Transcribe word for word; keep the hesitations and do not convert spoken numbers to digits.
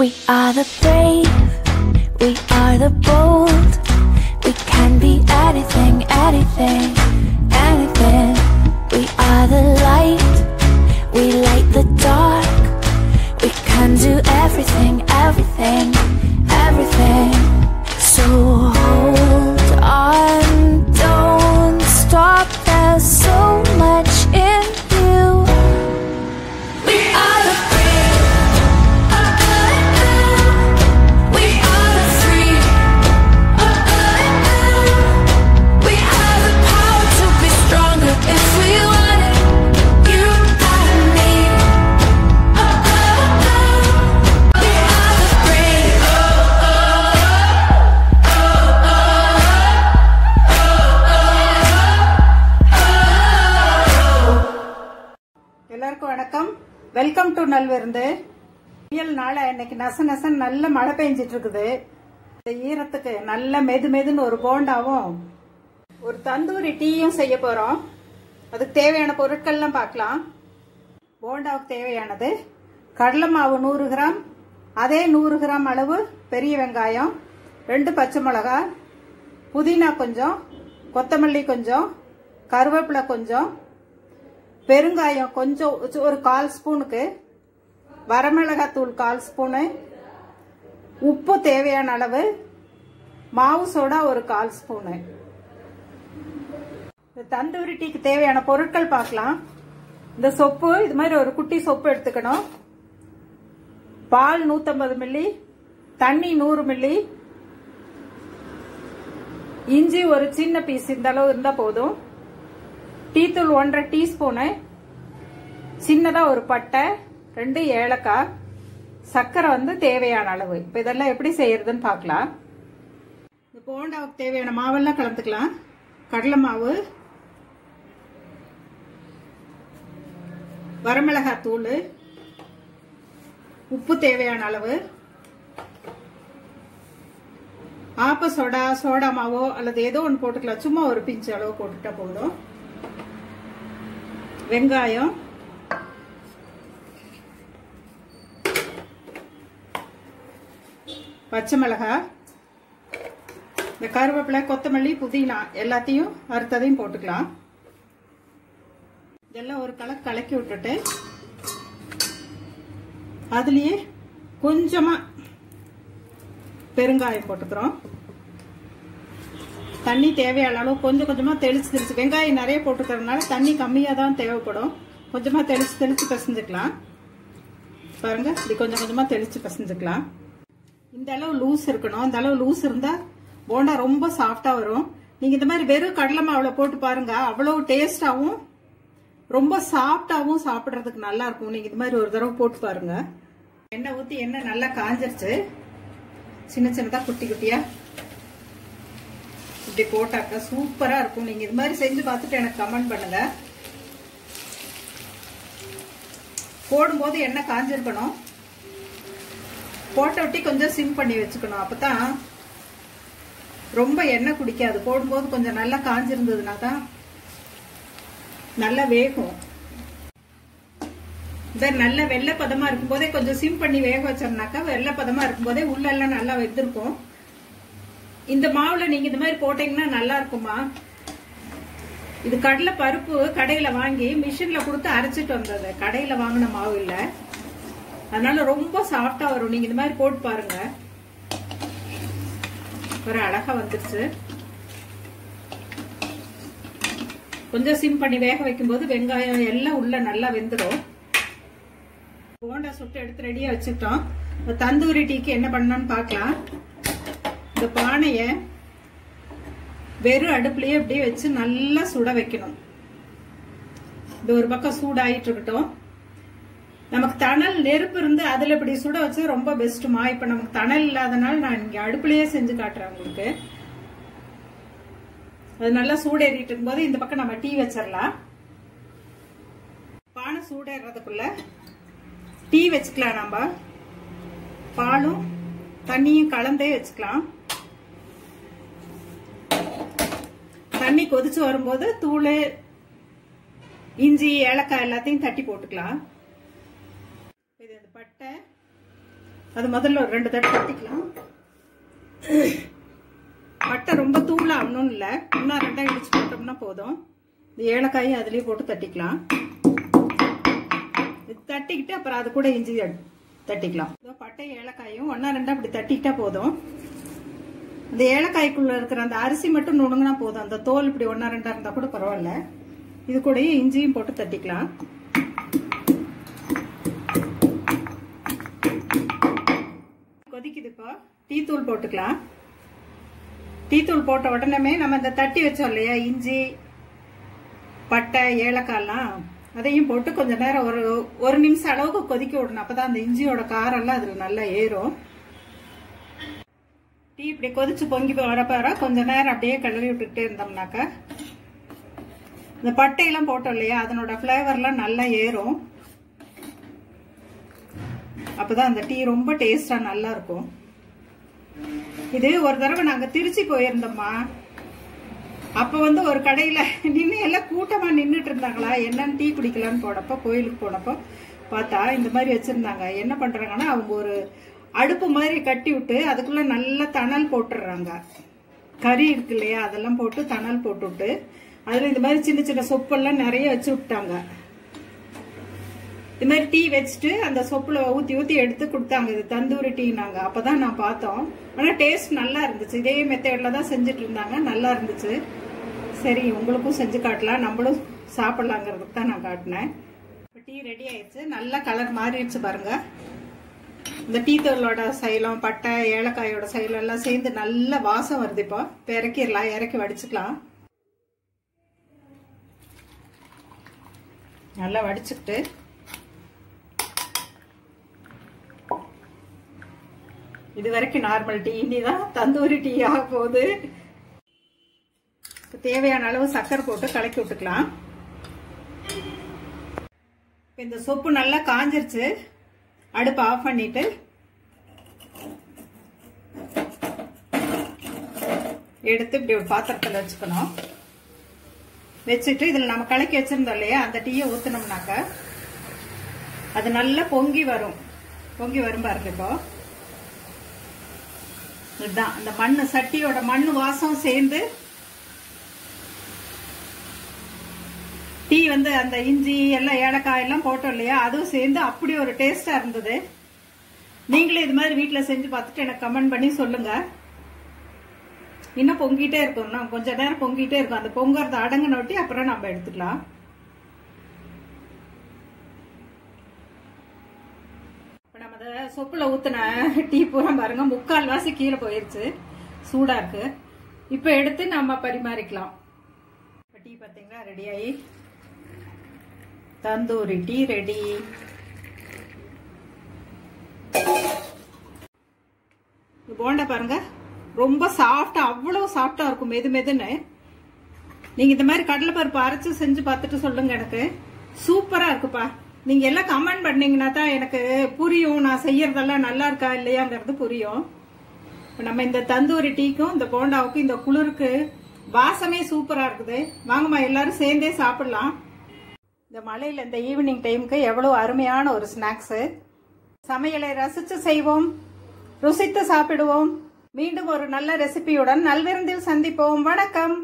We are the brave, we are the bold. We can be anything, anything, anything. We are the light, we light the dark. We can do everything, everything, everything. So hold on, don't stop, there's so much in you. We are the brave. Welcome to Nal Virundhu. Real நாளா இன்னைக்கு நச நச நல்ல மழை பெஞ்சிட்டு இருக்குது. இந்த ஈரத்துக்கு நல்ல மெது மெதுன்னு ஒரு போண்டாவும் ஒரு தந்தூரி டீயும் செய்ய போறோம். அதுக்கு தேவையான பொருட்கள் எல்லாம் பார்க்கலாம். போண்டாவுக்கு தேவையானது கடலை மாவு நூறு கிராம், அதே நூறு கிராம் அளவு பெரிய வெங்காயம், ரெண்டு பச்சை மிளகாய், புதினா கொஞ்சம், கொத்தமல்லி கொஞ்சம், கருவேப்பிலை கொஞ்சம், பெருங்காயம் கொஞ்சம் ஒரு கால் ஸ்பூனுக்கு, வரமிளகாத்தூள் கால் ஸ்பூனு, உப்பு தேவையான அளவு, மாவு சோடா ஒரு கால் ஸ்பூனு. தந்தூரி டீக்கு தேவையான பொருட்கள் பார்க்கலாம். இந்த சொப்பு, இது மாதிரி ஒரு குட்டி சொப்பு எடுத்துக்கணும். பால் நூற்றம்பது மில்லி, தண்ணி நூறு மில்லி, இஞ்சி ஒரு சின்ன பீஸ் இந்த அளவு இருந்தா போதும், டீத்தூள் ஒன்றரை டீஸ்பூனு, சின்னதா ஒரு பட்டை, ரெண்டு ஏலக்காய், சர்க்கரை வந்து தேவையான அளவு. இப்போ இதெல்லாம் எப்படி செய்யறதுன்னு பார்க்கலாம். இந்த போண்டாவுக்கு தேவையான மாவெல்லாம் கலந்துக்கலாம். கடலை மாவு, வரமிளகாய் தூள், உப்பு தேவையான அளவு, ஆப்ப சோடா, சோடா மாவோ அல்லது ஏதோ ஒன்று போட்டுக்கலாம். சும்மா ஒரு பிஞ்சு அளவு போட்டுட்டா போதும். வெங்காயம், பச்சை மிளகாய், இந்த கருவேப்பிலை, கொத்தமல்லி, புதினா எல்லாத்தையும் அறுத்ததையும் போட்டுக்கலாம். இதெல்லாம் ஒரு கலக்கு கலக்கி விட்டுட்டு அதுலயே கொஞ்சமா பெருங்காயம் போட்டுக்கிறோம். தண்ணி தேவையான அளவு கொஞ்சம் கொஞ்சமா தெளிச்சு தெளிச்சு, வெங்காயம் நிறைய போட்டுக்கிறதுனால தண்ணி கம்மியா தான் தேவைப்படும். கொஞ்சமா தெளிச்சு தெளிச்சு பிசைஞ்சுக்கலாம். பாருங்க, இப்படி கொஞ்சம் கொஞ்சமா தெளிச்சு பிசைஞ்சுக்கலாம். இந்த அளவு லூஸ் இருக்கணும். இந்த அளவு லூஸ் இருந்தா போண்டா ரொம்ப சாஃப்டா வரும். நீங்க இந்த மாதிரி வெறும் கடலை மாவுல போட்டு பாருங்க, அவ்வளவு டேஸ்டாவும் ரொம்ப சாஃப்டாவும் சாப்பிடறதுக்கு நல்லா இருக்கும். நீங்க இந்த மாதிரி ஒரு தடவை போட்டு பாருங்க. எண்ணெய் ஊத்தி, எண்ணெய் நல்லா காஞ்சிருச்சு. சின்ன சின்னதா குட்டி குட்டியா இப்படி போட்டாக்க சூப்பரா இருக்கும். நீங்க இது மாதிரி செஞ்சு பார்த்துட்டு எனக்கு கமெண்ட் பண்ணுங்க. போடும்போது எண்ணெய் காஞ்சிருக்கணும். போட்ட விட்டி கொஞ்சம் சிம் பண்ணி வச்சுக்கணும். அப்பதான் ரொம்ப எண்ணெய் குடிக்காது. போடும்போது கொஞ்சம் நல்லா காஞ்சிருந்ததுனா தான் நல்லா வேகும். இந்த நல்ல வெள்ளை பதமா இருக்கும் போதே கொஞ்சம் சிம் பண்ணி வேக வச்சோம்னாக்கா, வெள்ளை பதமா இருக்கும் போதே உள்ள எல்லாம் நல்லா வெந்திருக்கும். இந்த மாவுல நீங்க இந்த மாதிரி போட்டீங்கன்னா நல்லா இருக்குமா. இது கடலை பருப்பு கடையில வாங்கி மிஷின்ல கொடுத்து அரைச்சிட்டு வந்தது. கடையில வாங்கின மாவு இல்ல, அதனால ரொம்ப சாஃப்டா வரும். நீங்க இந்த மாதிரி போட்டு பாருங்க. ஒரு அழகா வந்துருச்சு. கொஞ்சம் சிம் பண்ணி வேக வைக்கும் போது வெங்காயம் எல்லாம் உள்ள நல்லா வெந்துடும். போண்டா சுட்டு எடுத்து ரெடியா வச்சுட்டோம். தந்தூரி டீக்கு என்ன பண்ணணும்னு பாக்கலாம். இந்த பானைய வெறும் அடுப்புலயே அப்படியே வச்சு நல்லா சுட வைக்கணும். இந்த ஒரு பக்கம் சூடாயிட்டு இருக்கட்டும். நமக்கு தணல் நெருப்பு இருந்து அதுல இப்படி சுட வச்சு ரொம்ப பெஸ்ட்டுமா. இப்ப நமக்கு தணல் இல்லாதனால நான் இங்க அடுப்புலயே செஞ்சு காட்டுறேன் உங்களுக்கு. அது நல்லா சூடேறிட்டு இருக்கும்போது இந்த பக்கம் நம்ம டீ வச்சிடலாம். பானை சூடேறதுக்குள்ள டீ வச்சுக்கலாம். நம்ம பாலும் தண்ணியும் கலந்தே வச்சுக்கலாம். தண்ணி கொதிச்சு வரும்போது தூள், இஞ்சி, ஏலக்காய் எல்லாத்தையும் தட்டி போட்டுக்கலாம். இது பட்டை, அது முதல்ல ஒரு ரெண்டு தடவை தட்டிக்கலாம். பட்டை ரொம்ப தூளா ஒண்ணும் இல்ல, இன்னும் ரெண்டா இடிச்சு போட்டோம்னா போதும். இந்த ஏலக்காயை அதுலயே போட்டு தட்டிக்கலாம். இது தட்டிக்கிட்டு அப்புறம் அது கூட இஞ்சி தட்டிக்கலாம். இந்த பட்டை ஏலக்காயும் ஒண்ணா ரெண்டா இப்படி தட்டிட்டா போதும். இந்த ஏலக்காய்க்குள்ள இருக்கிற அந்த அரிசி மட்டும் நுணுங்கினா போதும். அந்த தோல் இப்படி ஒண்ணா ரெண்டா இருந்தா கூட பரவாயில்ல. இது கூடயே இஞ்சியும் போட்டு தட்டிக்கலாம். கொதிக்குது இப்போ, டீ தூள் போட்டுக்கலாம். டீ தூள் போட்ட உடனே நம்ம இந்த தட்டி வச்சோம் இல்லையா இஞ்சி பட்டை ஏலக்காய்லாம் அதையும் போட்டு கொஞ்ச நேரம் ஒரு ஒரு நிமிஷம் அளவுக்கு கொதிக்க விடணும். அப்பதான் அந்த இஞ்சியோட காரெல்லாம் அதில் நல்லா ஏறும். டீ இப்படி கொதிச்சு பொங்கி வரப்பற கொஞ்ச நேரம் அப்படியே கழுவி விட்டுக்கிட்டே இருந்தோம்னாக்கா இந்த பட்டையெல்லாம் போட்டோம் இல்லையா அதனோட ஃப்ளேவர்லாம் நல்லா ஏறும். அப்பதான் அந்த டீ ரொம்ப டேஸ்டா நல்லா இருக்கும். இது ஒரு தடவை நாங்க திருச்சி போயிருந்தோம்மா, அப்ப வந்து ஒரு கடையில நின்று எல்லாம் கூட்டமா நின்றுட்டு இருந்தாங்களா என்னன்னு டீ குடிக்கலான்னு போனப்போ கோயிலுக்கு போனப்போ பார்த்தா இந்த மாதிரி வச்சிருந்தாங்க. என்ன பண்றாங்கன்னா அவங்க ஒரு அடுப்பு மாதிரி கட்டி விட்டு அதுக்குள்ள நல்லா தணல் போட்டுடுறாங்க. கறி இருக்கு இல்லையா அதெல்லாம் போட்டு தணல் போட்டு விட்டு அதுல இந்த மாதிரி சின்ன சின்ன சொப்பெல்லாம் நிறைய வச்சு விட்டாங்க. இது மாதிரி டீ வச்சுட்டு அந்த சொப்புல ஊத்தி ஊத்தி எடுத்து கொடுத்தாங்க. இது தந்தூரி டீனாங்க. அப்பதான் நான் பார்த்தோம். ஆனா டேஸ்ட் நல்லா இருந்துச்சு. இதே மெத்தட்ல தான் செஞ்சுட்டு இருந்தாங்க, நல்லா இருந்துச்சு. சரி உங்களுக்கும் செஞ்சு காட்டலாம், நம்மளும் சாப்பிடலாங்கிறதுக்கு தான் நான் காட்டினேன். இப்போ டீ ரெடி ஆயிடுச்சு, நல்லா கலர் மாறிடுச்சு பாருங்க. இந்த டீ தூளோட சைலம் பட்டை ஏலக்காயோட சைலம் எல்லாம் சேர்ந்து நல்ல வாசம் வருது. இப்போ இப்போ இறக்கிடலாம், இறக்கி வடிச்சுக்கலாம். நல்லா வடிச்சுக்கிட்டு இது வரைக்கும் நார்மல் டீ, இனிதான் தந்தூரி டீ ஆக போகுது. தேவையான அளவு சக்கரை போட்டு கலக்கி விட்டுக்கலாம். இந்த சொப்பு நல்லா காஞ்சிருச்சு. அடுப்பு ஆஃப் பண்ணிட்டு எடுத்து இப்படி ஒரு பாத்திரத்தில் வச்சுக்கணும். வச்சுட்டு இதில் நம்ம கலக்கி வச்சிருந்தோம் இல்லையா அந்த டீயை ஊற்றினோம்னாக்க அது நல்லா பொங்கி வரும். பொங்கி வரும் பாருங்க. இப்போ இதுதான் அந்த மண்ணு சட்டியோட மண் வாசம் சேர்ந்து டீ வந்து அந்த இஞ்சி எல்லாம் ஏலக்காய் எல்லாம் போட்டோம் இல்லையா அதுவும் சேர்ந்து அப்படி ஒரு டேஸ்டா இருந்தது. நீங்களே இது மாதிரி வீட்டில் செஞ்சு பார்த்துட்டு எனக்கு கமெண்ட் பண்ணி சொல்லுங்க. இன்னும் பொங்கிட்டே இருக்கும், நான் கொஞ்ச நேரம் பொங்கிட்டே இருக்கும். அந்த பொங்கறத அடங்கின ஒட்டி அப்புறம் நம்ம எடுத்துக்கலாம். சொப்புல ஊத்தின டீ பூரா பாருங்க முக்கால் வாசி கீழே போயிருச்சு, சூடா இருக்கு. இப்ப எடுத்து நம்ம பரிமாறிக்கலாம். டீ பாத்தீங்களா ரெடி ஆயி, தந்தூரி டீ ரெடி. போண்டா பாருங்க ரொம்ப சாஃப்டா, அவ்வளவு சாஃப்டா இருக்கும், மெது மெதுன்னு. நீங்க இந்த மாதிரி கடலை பருப்பு அரைச்சு செஞ்சு பார்த்துட்டு சொல்லுங்க, எனக்கு சூப்பரா இருக்குப்பா. நீங்க எல்லாம் கமெண்ட் பண்ணீங்கன்னா தான் எனக்கு புரியும் நான் செய்யறதெல்லாம் நல்லா இருக்கா இல்லையாங்கிறது புரியும். நம்ம இந்த தந்தூரி டீக்கும் இந்த போண்டாவுக்கும் இந்த குளிருக்கு வாசமே சூப்பரா இருக்குது. வாங்கம்மா எல்லாரும் சேர்ந்தே சாப்பிடலாம். இந்த மலையில இந்த ஈவினிங் டைமுக்கு எவ்வளவு அருமையான ஒரு ஸ்நாக்ஸ். சமையலை ரசிச்சு செய்வோம், ருசித்து சாப்பிடுவோம். மீண்டும் ஒரு நல்ல ரெசிபியுடன் நல்விருந்தில் சந்திப்போம். வணக்கம்.